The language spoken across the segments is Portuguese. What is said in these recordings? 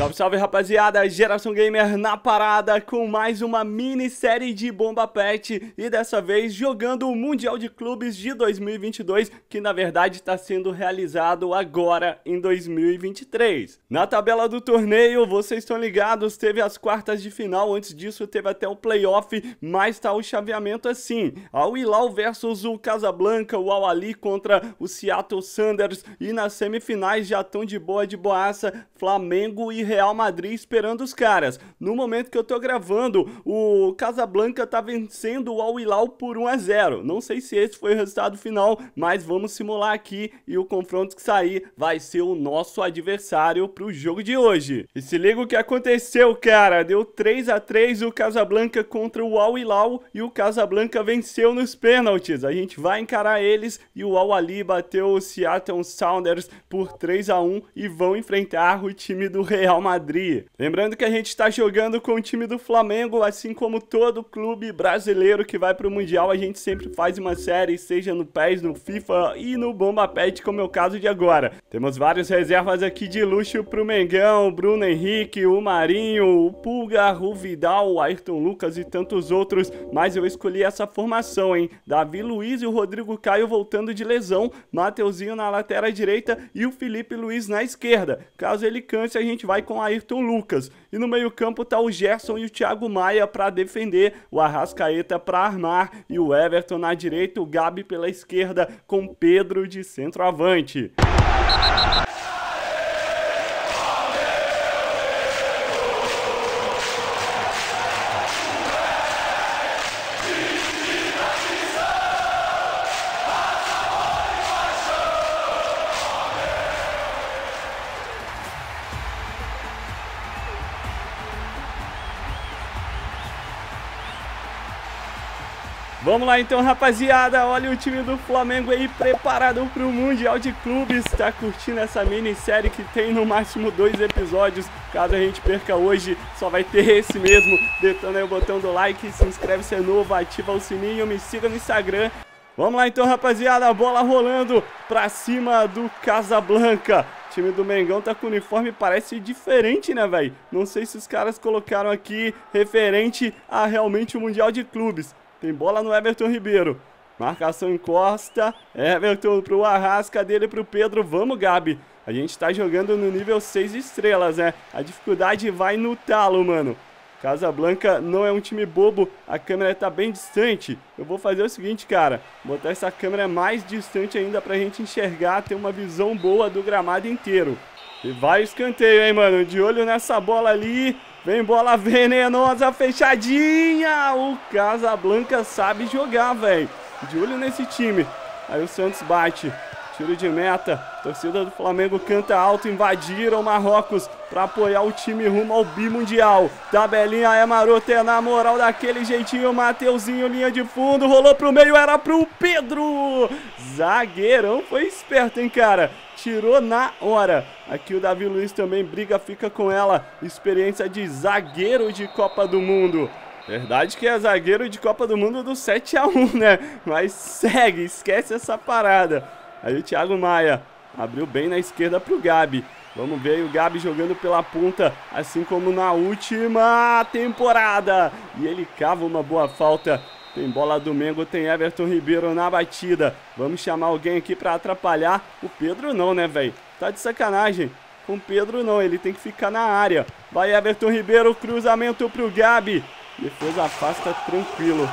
Salve, salve, rapaziada! Geração Gamer na parada com mais uma minissérie de Bomba Pet e dessa vez jogando o Mundial de Clubes de 2022, que na verdade está sendo realizado agora em 2023. Na tabela do torneio, vocês estão ligados, teve as quartas de final, antes disso teve até o playoff, mas tá o chaveamento assim: Al Hilal versus o Casablanca, o Al Ahly contra o Seattle Sounders e nas semifinais já estão de boaça, Flamengo e Real Madrid esperando os caras. No momento que eu tô gravando, o Casablanca tá vencendo o Al Hilal por 1 a 0. Não sei se esse foi o resultado final, mas vamos simular aqui e o confronto que sair vai ser o nosso adversário pro jogo de hoje. E se liga o que aconteceu, cara. Deu 3 a 3 o Casablanca contra o Al Hilal e o Casablanca venceu nos pênaltis. A gente vai encarar eles e o Al Ahly bateu o Seattle Sounders por 3 a 1 e vão enfrentar o time do Real Madrid. Lembrando que a gente está jogando com o time do Flamengo, assim como todo clube brasileiro que vai para o Mundial, a gente sempre faz uma série, seja no PES, no FIFA e no Bomba Patch, como é o caso de agora. Temos várias reservas aqui de luxo para o Mengão, o Bruno Henrique, o Marinho, o Pulgar, o Vidal, o Ayrton Lucas e tantos outros, mas eu escolhi essa formação, hein? David Luiz e o Rodrigo Caio voltando de lesão, Matheuzinho na lateral direita e o Filipe Luís na esquerda. Caso ele canse, a gente vai com o Ayrton Lucas. E no meio-campo tá o Gerson e o Thiago Maia para defender, o Arrascaeta para armar e o Everton na direita, o Gabi pela esquerda com Pedro de centroavante. Vamos lá então, rapaziada, olha o time do Flamengo aí preparado para o Mundial de Clubes. Tá curtindo essa minissérie que tem no máximo 2 episódios, caso a gente perca hoje, só vai ter esse mesmo. Detona aí o botão do like, se inscreve se é novo, ativa o sininho, me siga no Instagram. Vamos lá então, rapaziada, a bola rolando para cima do Casablanca. O time do Mengão tá com o uniforme, parece diferente, né, velho? Não sei se os caras colocaram aqui referente a realmente o Mundial de Clubes. Tem bola no Everton Ribeiro. Marcação encosta. Everton pro Arrasca, dele pro Pedro. Vamos, Gabi. A gente tá jogando no nível 6 estrelas, né? A dificuldade vai no talo, mano. Casablanca não é um time bobo. A câmera tá bem distante. Eu vou fazer o seguinte, cara. Botar essa câmera mais distante ainda pra gente enxergar, ter uma visão boa do gramado inteiro. E vai o escanteio, hein, mano? De olho nessa bola ali. Vem bola venenosa, fechadinha. O Casablanca sabe jogar, velho. De olho nesse time. Aí o Santos bate. Tiro de meta. Torcida do Flamengo canta alto. Invadiram Marrocos para apoiar o time rumo ao bimundial. Tabelinha é marota, é na moral daquele jeitinho. Matheuzinho, linha de fundo. Rolou pro meio, era pro Pedro. Zagueirão foi esperto, hein, cara? Tirou na hora. Aqui o David Luiz também briga, fica com ela. Experiência de zagueiro de Copa do Mundo. Verdade que é zagueiro de Copa do Mundo do 7 a 1, né? Mas segue, esquece essa parada. Aí o Thiago Maia abriu bem na esquerda pro Gabi. Vamos ver aí o Gabi jogando pela ponta, assim como na última temporada. E ele cava uma boa falta. Tem bola do Mengo, tem Everton Ribeiro na batida. Vamos chamar alguém aqui pra atrapalhar. O Pedro não, né, velho? Tá de sacanagem. Com o Pedro não, ele tem que ficar na área. Vai Everton Ribeiro, cruzamento pro Gabi. Defesa afasta tranquilo.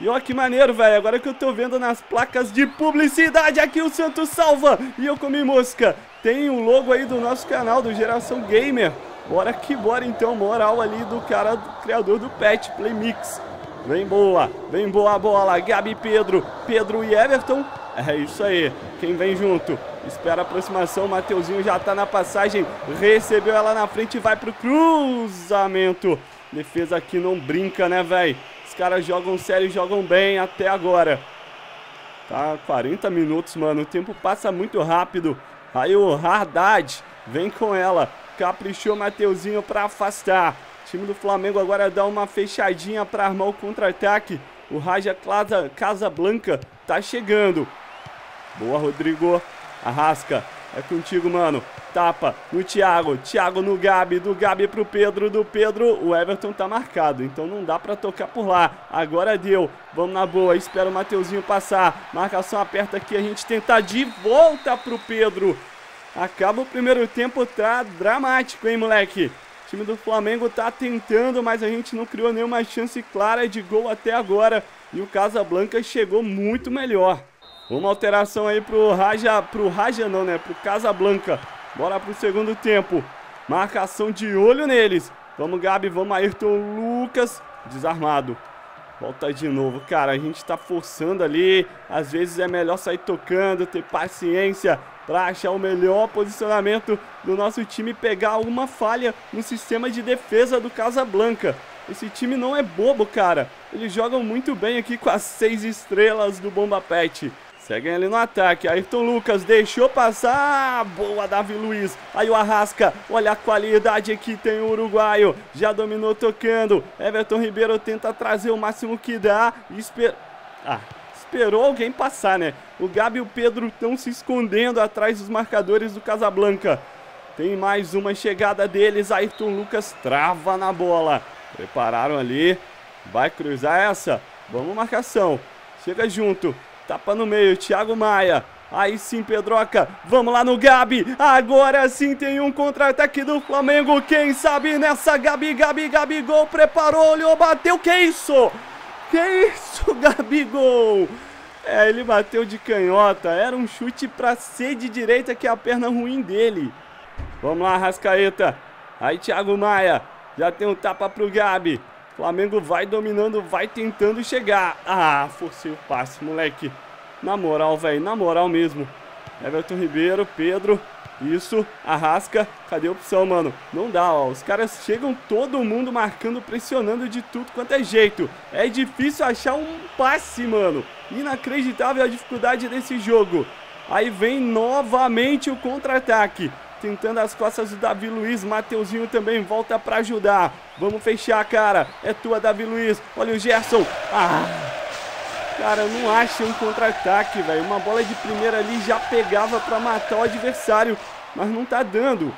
E olha que maneiro, velho, agora que eu tô vendo nas placas de publicidade, aqui o Santos salva. E eu comi mosca. Tem o logo aí do nosso canal, do Geração Gamer. Bora que bora então, moral ali do cara, do criador do pet, Play Mix. Vem boa a bola, Gabi, Pedro, Pedro e Everton, é isso aí, quem vem junto, espera a aproximação, Matheuzinho já tá na passagem, recebeu ela na frente e vai pro cruzamento, defesa aqui não brinca, né, velho, os caras jogam sério e jogam bem até agora, tá 40 minutos, mano, o tempo passa muito rápido, aí o Haddad vem com ela, caprichou Matheuzinho pra afastar. O time do Flamengo agora dá uma fechadinha para armar o contra-ataque. O Raja Casablanca tá chegando. Boa, Rodrigo. Arrasca. É contigo, mano. Tapa no Thiago, Thiago no Gabi, do Gabi pro Pedro, do Pedro, o Everton tá marcado, então não dá pra tocar por lá, agora deu, vamos na boa, espera o Matheuzinho passar, marcação aperta aqui, a gente tenta de volta pro Pedro, acaba o primeiro tempo, tá dramático, hein moleque, o time do Flamengo tá tentando, mas a gente não criou nenhuma chance clara de gol até agora, e o Casablanca chegou muito melhor, uma alteração aí pro Casablanca. Bora pro segundo tempo. Marcação de olho neles. Vamos, Gabi. Vamos, Ayrton Lucas. Desarmado. Volta de novo. Cara, a gente tá forçando ali. Às vezes é melhor sair tocando, ter paciência pra achar o melhor posicionamento do nosso time e pegar alguma falha no sistema de defesa do Casablanca. Esse time não é bobo, cara. Eles jogam muito bem aqui com as 6 estrelas do Bomba Pet. Seguem ali no ataque, Ayrton Lucas deixou passar, boa David Luiz, aí o Arrasca, olha a qualidade aqui, tem o uruguaio, já dominou tocando, Everton Ribeiro tenta trazer o máximo que dá, esperou alguém passar, né? O Gabi e o Pedro estão se escondendo atrás dos marcadores do Casablanca, tem mais uma chegada deles, Ayrton Lucas trava na bola, prepararam ali, vai cruzar essa, vamos marcação, chega junto. Tapa no meio, Thiago Maia. Aí sim, Pedroca. Vamos lá no Gabi. Agora sim tem um contra-ataque do Flamengo. Quem sabe nessa Gabigol. Preparou, olhou, bateu. Que isso? Que isso, Gabigol? É, ele bateu de canhota. Era um chute pra ser de direita, que é a perna ruim dele. Vamos lá, Arrascaeta. Aí, Thiago Maia. Já tem um tapa pro Gabi. Flamengo vai dominando, vai tentando chegar. Ah, forcei o passe, moleque. Na moral, velho, na moral mesmo. Everton Ribeiro, Pedro, isso, Arrasca. Cadê a opção, mano? Não dá, ó. Os caras chegam todo mundo marcando, pressionando de tudo quanto é jeito. É difícil achar um passe, mano. Inacreditável a dificuldade desse jogo. Aí vem novamente o contra-ataque. Tentando as costas do David Luiz, Matheuzinho também volta pra ajudar. Vamos fechar, cara. É tua, David Luiz. Olha o Gerson. Ah! Cara, não acha um contra-ataque, velho. Uma bola de primeira ali já pegava pra matar o adversário, mas não tá dando.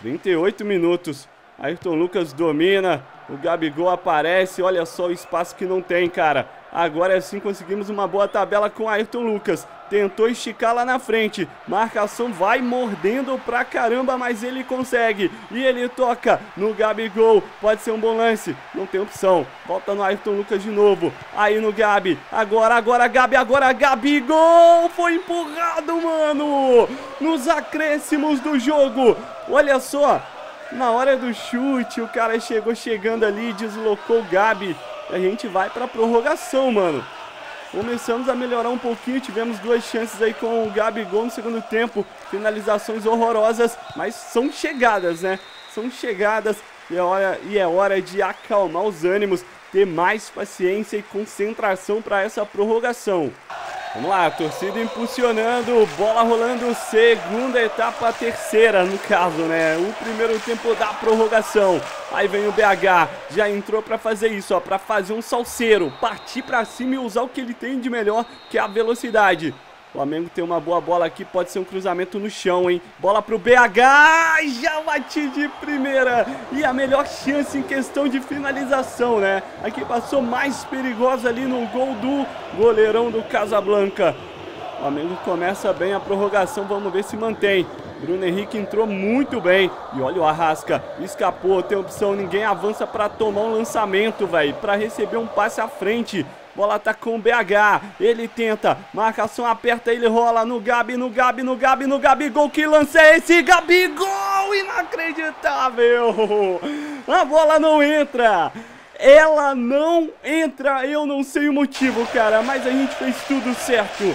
38 minutos. Ayrton Lucas domina. O Gabigol aparece. Olha só o espaço que não tem, cara. Agora sim conseguimos uma boa tabela com Ayrton Lucas. Tentou esticar lá na frente. Marcação vai mordendo pra caramba, mas ele consegue. E ele toca no Gabigol. Pode ser um bom lance. Não tem opção. Volta no Ayrton Lucas de novo. Aí no Gabi. Agora, Gabigol. Foi empurrado, mano. Nos acréscimos do jogo. Olha só. Na hora do chute, o cara chegou chegando ali, deslocou o Gabi. E a gente vai pra prorrogação, mano. Começamos a melhorar um pouquinho, tivemos 2 chances aí com o Gabigol no segundo tempo. Finalizações horrorosas, mas são chegadas, né? São chegadas e é hora de acalmar os ânimos, ter mais paciência e concentração para essa prorrogação. Vamos lá, torcida impulsionando, bola rolando, segunda etapa, terceira no caso, né? O primeiro tempo da prorrogação. Aí vem o BH, já entrou pra fazer isso, ó, pra fazer um salseiro, partir pra cima e usar o que ele tem de melhor, que é a velocidade. O Flamengo tem uma boa bola aqui, pode ser um cruzamento no chão, hein? Bola pro BH, já bati de primeira. E a melhor chance em questão de finalização, né? Aqui passou mais perigosa ali no gol do goleirão do Casablanca. O Flamengo começa bem a prorrogação, vamos ver se mantém. Bruno Henrique entrou muito bem. E olha o Arrasca, escapou, tem opção, ninguém avança pra tomar um lançamento, velho. Pra receber um passe à frente. Bola tá com o BH, ele tenta, marcação aperta, ele rola no Gabi, no Gabigol, que lance é esse? Gabigol, inacreditável, a bola não entra, ela não entra, eu não sei o motivo, cara, mas a gente fez tudo certo.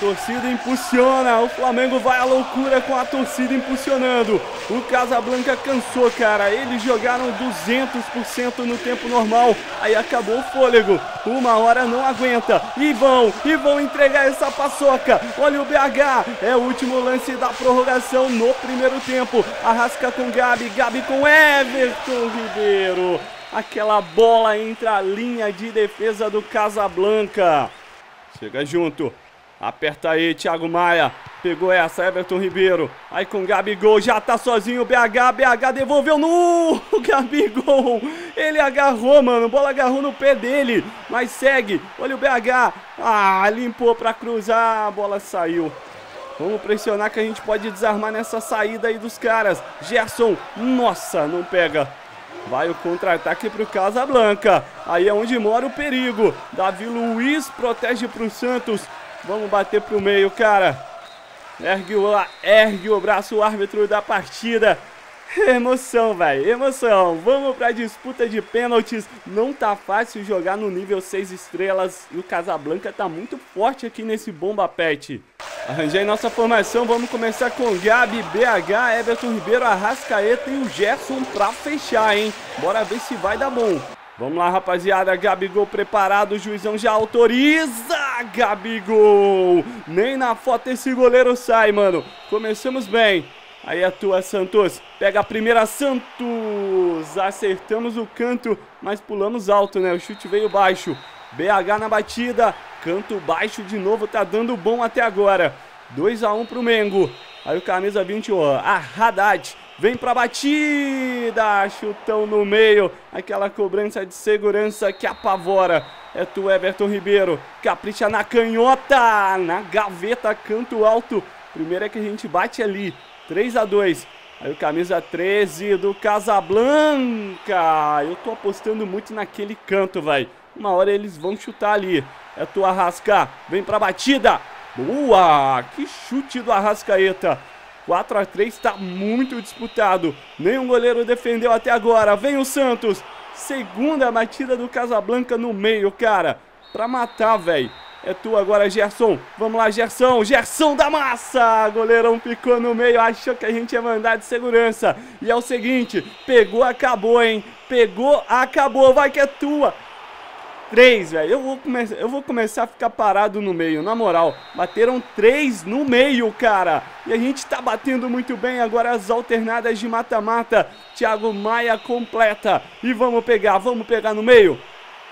Torcida impulsiona, o Flamengo vai à loucura com a torcida impulsionando. O Casablanca cansou, cara. Eles jogaram 200% no tempo normal. Aí acabou o fôlego. Uma hora não aguenta. E vão entregar essa paçoca. Olha o BH. É o último lance da prorrogação no primeiro tempo. Arrasca com Gabi. Gabi com Everton Ribeiro. Aquela bola entre a linha de defesa do Casablanca. Chega junto. Aperta aí, Thiago Maia. Pegou essa, Everton Ribeiro. Aí com o Gabigol, já tá sozinho. BH devolveu no Gabigol. Ele agarrou, mano. A bola agarrou no pé dele. Mas segue. Olha o BH. Ah, limpou pra cruzar. A bola saiu. Vamos pressionar que a gente pode desarmar nessa saída aí dos caras. Gerson. Nossa, não pega. Vai o contra-ataque pro Casablanca. Aí é onde mora o perigo. David Luiz protege pro Santos. Vamos bater pro meio, cara. Ergue o braço, o árbitro da partida. Emoção, velho, emoção. Vamos pra disputa de pênaltis. Não tá fácil jogar no nível 6 estrelas. E o Casablanca tá muito forte aqui nesse Bomba Pet. Arranjei nossa formação. Vamos começar com Gabi, BH, Everton Ribeiro, Arrascaeta e o Gerson pra fechar, hein. Bora ver se vai dar bom. Vamos lá, rapaziada, Gabigol preparado, o juizão já autoriza, Gabigol, nem na foto esse goleiro sai, mano, começamos bem, aí a tua, Santos, pega a primeira, Santos, acertamos o canto, mas pulamos alto, né, o chute veio baixo, BH na batida, canto baixo de novo, tá dando bom até agora, 2 a 1 pro Mengo, aí o camisa 20, ó, a Haddad, vem pra batida, chutão no meio, aquela cobrança de segurança que apavora. É tu, Everton Ribeiro, capricha na canhota, na gaveta, canto alto. Primeiro é que a gente bate ali, 3 a 2. Aí o camisa 13 do Casablanca, eu tô apostando muito naquele canto, vai. Uma hora eles vão chutar ali, é tu, Arrasca, vem pra batida, boa, que chute do Arrascaeta. 4 a 3, está muito disputado. Nenhum goleiro defendeu até agora. Vem o Santos. Segunda batida do Casablanca no meio, cara. Pra matar, velho. É tu agora, Gerson. Vamos lá, Gerson. Gerson da massa. Goleirão picou no meio. Achou que a gente ia mandar de segurança. E é o seguinte. Pegou, acabou, hein. Pegou, acabou. Vai que é tua. 3, velho. Eu vou começar a ficar parado no meio, na moral. Bateram 3 no meio, cara. E a gente tá batendo muito bem agora as alternadas de mata-mata. Thiago Maia completa. E vamos pegar no meio.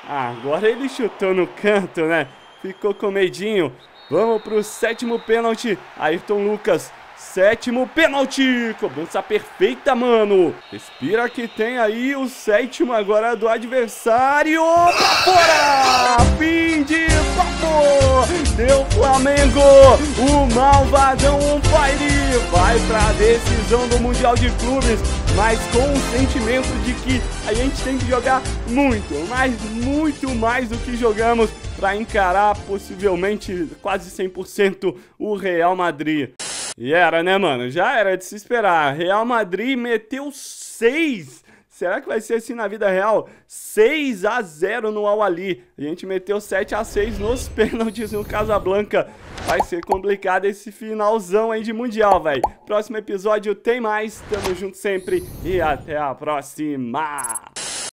Ah, agora ele chutou no canto, né? Ficou com medinho. Vamos pro 7º pênalti. Ayrton Lucas. 7º pênalti, cobrança perfeita, mano. Respira que tem aí o 7º agora do adversário. Pra fora! Fim de papo! Deu Flamengo! O malvadão Fire vai pra decisão do Mundial de Clubes, mas com o sentimento de que a gente tem que jogar muito, mas muito mais do que jogamos pra encarar possivelmente quase 100% o Real Madrid. E era, né, mano? Já era de se esperar. Real Madrid meteu 6. Será que vai ser assim na vida real? 6 a 0 no Al Ahly. A gente meteu 7 a 6 nos pênaltis no Casablanca. Vai ser complicado esse finalzão aí de Mundial, velho. Próximo episódio tem mais. Tamo junto sempre e até a próxima.